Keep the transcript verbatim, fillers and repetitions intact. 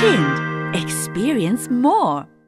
Kind. Experience more.